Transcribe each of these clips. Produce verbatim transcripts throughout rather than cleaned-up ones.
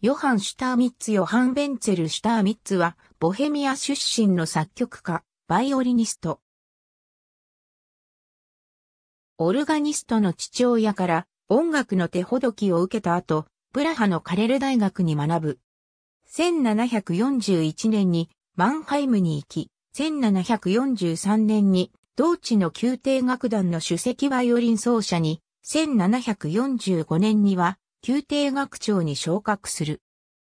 ヨハン・シュターミッツ・ヨハン・ベンツェル・シュターミッツは、ボヘミア出身の作曲家、バイオリニスト。オルガニストの父親から音楽の手ほどきを受けた後、プラハのカレル大学に学ぶ。せんななひゃくよんじゅういちねんにマンハイムに行き、せんななひゃくよんじゅうさんねんに同地の宮廷楽団の首席バイオリン奏者に、せんななひゃくよんじゅうごねんには、宮廷学長に昇格する。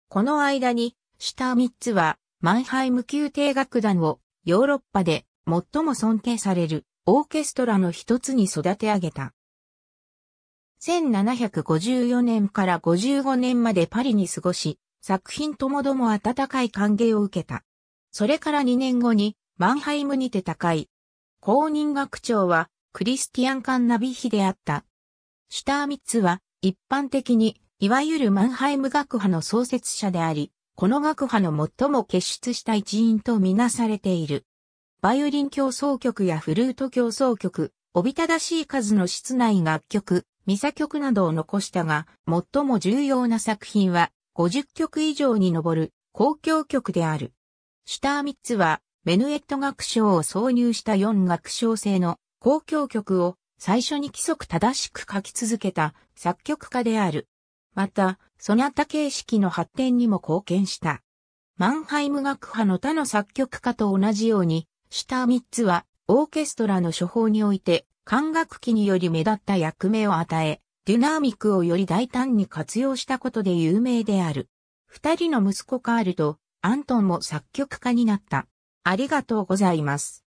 この間に、シュターミッツは、マンハイム宮廷楽団を、ヨーロッパで最も尊敬されるオーケストラの一つに育て上げた。せんななひゃくごじゅうよねんからごじゅうごねんまでパリに過ごし、作品ともども温かい歓迎を受けた。それからにねんごに、マンハイムにて他界。後任学長は、クリスティアン・カンナビヒであった。シュターミッツは、一般的に、いわゆるマンハイム学派の創設者であり、この学派の最も傑出した一員とみなされている。バイオリン協奏曲やフルート協奏曲、おびただしい数の室内楽曲、ミサ曲などを残したが、最も重要な作品は、ごじゅっきょく以上に上る交響曲である。シュターミッツは、メヌエット楽章を挿入したよんがくしょう制の交響曲を、最初に規則正しく書き続けた作曲家である。また、ソナタ形式の発展にも貢献した。マンハイム楽派の他の作曲家と同じように、シュターミッツはオーケストラの処方において、管楽器により目立った役目を与え、デュナーミックをより大胆に活用したことで有名である。二人の息子カールとアントンも作曲家になった。ありがとうございます。